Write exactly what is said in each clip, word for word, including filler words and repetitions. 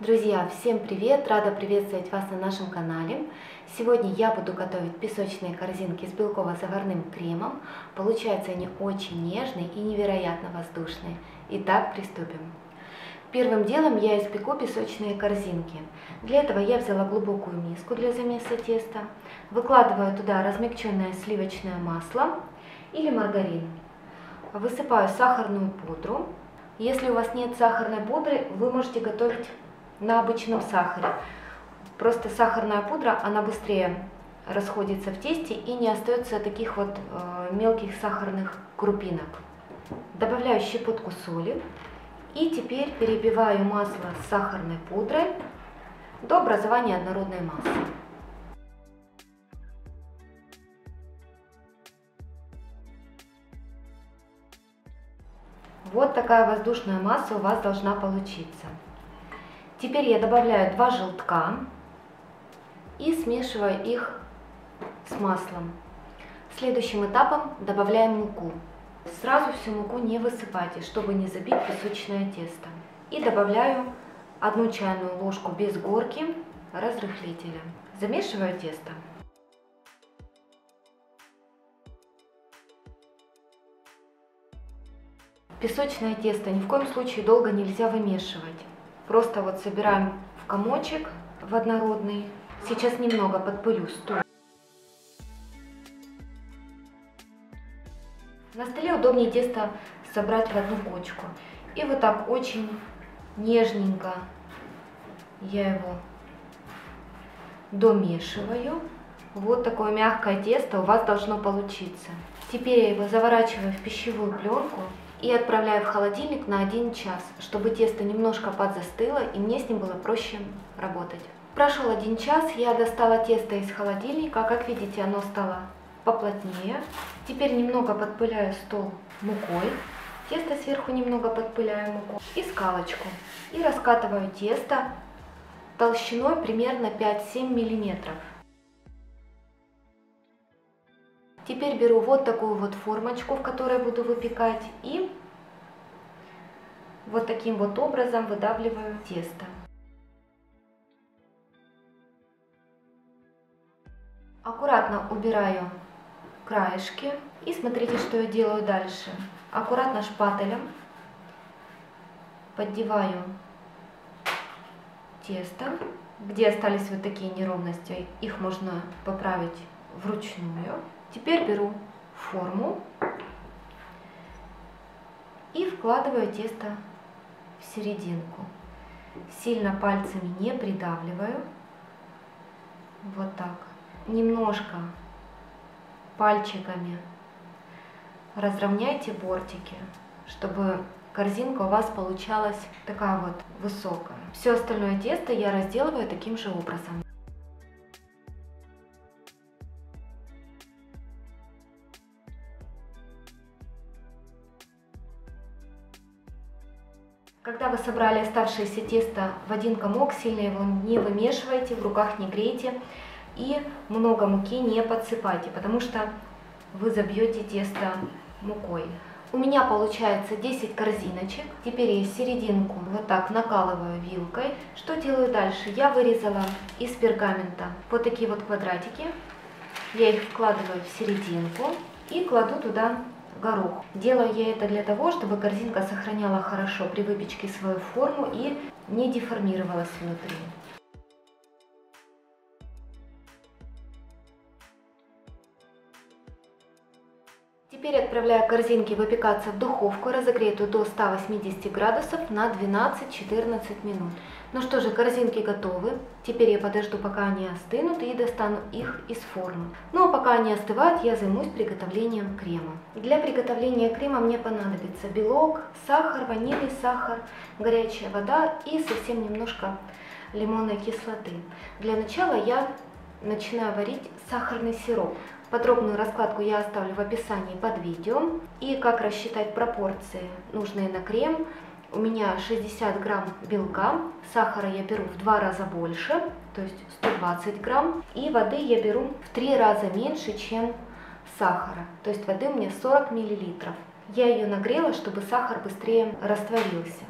Друзья, всем привет! Рада приветствовать вас на нашем канале. Сегодня я буду готовить песочные корзинки с белково-заварным кремом. Получаются они очень нежные и невероятно воздушные. Итак, приступим. Первым делом я испеку песочные корзинки. Для этого я взяла глубокую миску для замеса теста. Выкладываю туда размягченное сливочное масло или маргарин. Высыпаю сахарную пудру. Если у вас нет сахарной пудры, вы можете готовить на обычном сахаре. Просто сахарная пудра, она быстрее расходится в тесте и не остается таких вот э, мелких сахарных крупинок. Добавляю щепотку соли и теперь перебиваю масло с сахарной пудрой до образования однородной массы. Вот такая воздушная масса у вас должна получиться. Теперь я добавляю два желтка и смешиваю их с маслом. Следующим этапом добавляем муку. Сразу всю муку не высыпайте, чтобы не забить песочное тесто. И добавляю одну чайную ложку без горки разрыхлителя. Замешиваю тесто. Песочное тесто ни в коем случае долго нельзя вымешивать. Просто вот собираем в комочек, в однородный. Сейчас немного подпылю стол. На столе удобнее тесто собрать в одну кучку. И вот так очень нежненько я его домешиваю. Вот такое мягкое тесто у вас должно получиться. Теперь я его заворачиваю в пищевую пленку и отправляю в холодильник на один час, чтобы тесто немножко подзастыло и мне с ним было проще работать. Прошел один час, я достала тесто из холодильника, как видите, оно стало поплотнее. Теперь немного подпыляю стол мукой, тесто сверху немного подпыляю муку и скалочку. И раскатываю тесто толщиной примерно пять-семь миллиметров. Теперь беру вот такую вот формочку, в которой буду выпекать, и вот таким вот образом выдавливаю тесто. Аккуратно убираю краешки и смотрите, что я делаю дальше. Аккуратно шпателем поддеваю тесто, где остались вот такие неровности, их можно поправить вручную. Теперь беру форму и вкладываю тесто в серединку. Сильно пальцами не придавливаю. Вот так. Немножко пальчиками разровняйте бортики, чтобы корзинка у вас получалась такая вот высокая. Все остальное тесто я разделываю таким же образом. Когда вы собрали оставшееся тесто в один комок, сильно его не вымешивайте, в руках не грейте и много муки не подсыпайте, потому что вы забьете тесто мукой. У меня получается десять корзиночек. Теперь я серединку вот так накалываю вилкой. Что делаю дальше? Я вырезала из пергамента вот такие вот квадратики. Я их вкладываю в серединку и кладу туда горох. Делаю я это для того, чтобы корзинка сохраняла хорошо при выпечке свою форму и не деформировалась внутри. Теперь отправляю корзинки выпекаться в духовку, разогретую до ста восьмидесяти градусов на двенадцать-четырнадцать минут. Ну что же, корзинки готовы. Теперь я подожду, пока они остынут, и достану их из формы. Ну а пока они остывают, я займусь приготовлением крема. Для приготовления крема мне понадобится белок, сахар, ванильный сахар, горячая вода и совсем немножко лимонной кислоты. Для начала я начинаю варить сахарный сироп. Подробную раскладку я оставлю в описании под видео. И как рассчитать пропорции, нужные на крем. У меня шестьдесят грамм белка, сахара я беру в два раза больше, то есть сто двадцать грамм. И воды я беру в три раза меньше, чем сахара, то есть воды у меня сорок миллилитров. Я ее нагрела, чтобы сахар быстрее растворился.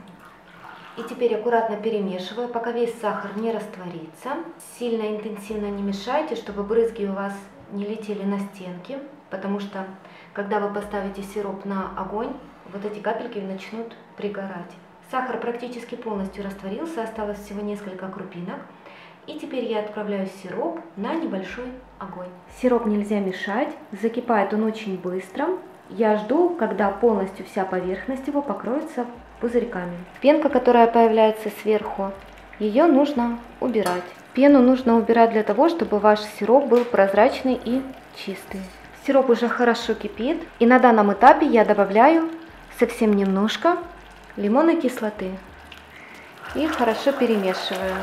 И теперь аккуратно перемешиваю, пока весь сахар не растворится. Сильно интенсивно не мешайте, чтобы брызги у вас не летели на стенки, потому что когда вы поставите сироп на огонь, вот эти капельки начнут пригорать. Сахар практически полностью растворился, осталось всего несколько крупинок. И теперь я отправляю сироп на небольшой огонь. Сироп нельзя мешать, закипает он очень быстро. Я жду, когда полностью вся поверхность его покроется пузырьками. Пенка, которая появляется сверху, ее нужно убирать. Пену нужно убирать для того, чтобы ваш сироп был прозрачный и чистый. Сироп уже хорошо кипит, и на данном этапе я добавляю совсем немножко лимонной кислоты и хорошо перемешиваю.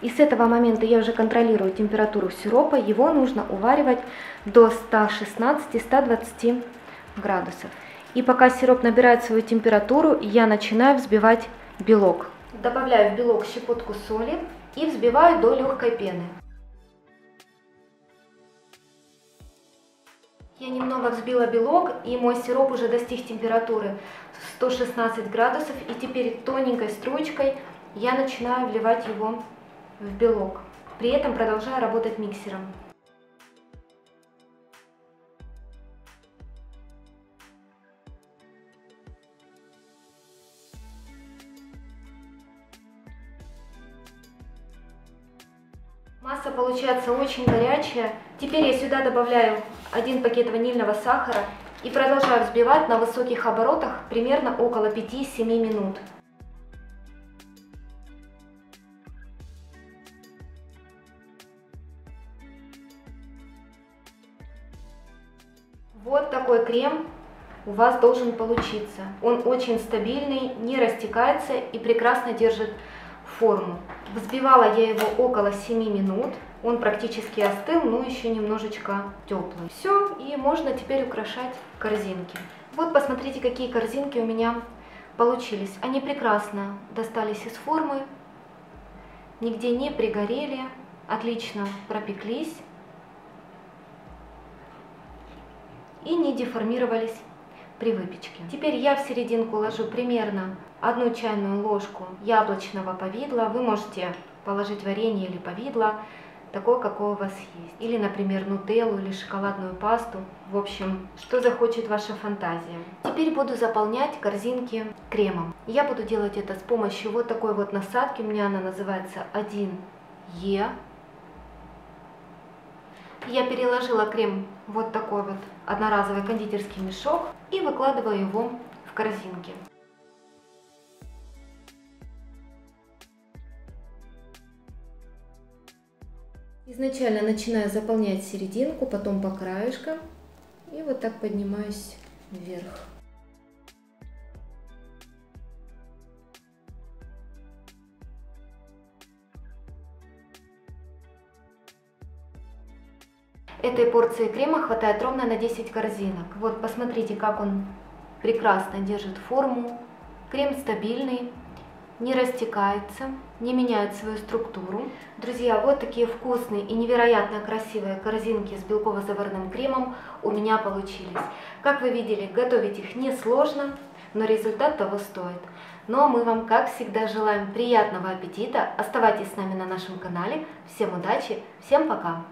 И с этого момента я уже контролирую температуру сиропа, его нужно уваривать до ста шестнадцати — ста двадцати градусов. И пока сироп набирает свою температуру, я начинаю взбивать белок. Добавляю в белок щепотку соли и взбиваю до легкой пены. Я немного взбила белок, и мой сироп уже достиг температуры сто шестнадцать градусов, и теперь тоненькой струечкой я начинаю вливать его в белок, при этом продолжаю работать миксером. Масса получается очень горячая. Теперь я сюда добавляю один пакет ванильного сахара и продолжаю взбивать на высоких оборотах примерно около пяти-семи минут. Вот такой крем у вас должен получиться. Он очень стабильный, не растекается и прекрасно держит форму. Взбивала я его около семи минут, он практически остыл, но еще немножечко теплый. Все, и можно теперь украшать корзинки. Вот посмотрите, какие корзинки у меня получились. Они прекрасно достались из формы, нигде не пригорели, отлично пропеклись и не деформировались при выпечке. Теперь я в серединку ложу примерно одну чайную ложку яблочного повидла. Вы можете положить варенье или повидло, такое, какое у вас есть. Или, например, нутеллу или шоколадную пасту. В общем, что захочет ваша фантазия. Теперь буду заполнять корзинки кремом. Я буду делать это с помощью вот такой вот насадки. У меня она называется один Е. Я переложила крем в вот такой вот одноразовый кондитерский мешок и выкладываю его в корзинки. Изначально начинаю заполнять серединку, потом по краешкам и вот так поднимаюсь вверх. Этой порции крема хватает ровно на десять корзинок. Вот посмотрите, как он прекрасно держит форму. Крем стабильный, не растекается, не меняет свою структуру. Друзья, вот такие вкусные и невероятно красивые корзинки с белково-заварным кремом у меня получились. Как вы видели, готовить их несложно, но результат того стоит. Ну а мы вам, как всегда, желаем приятного аппетита. Оставайтесь с нами на нашем канале. Всем удачи, всем пока!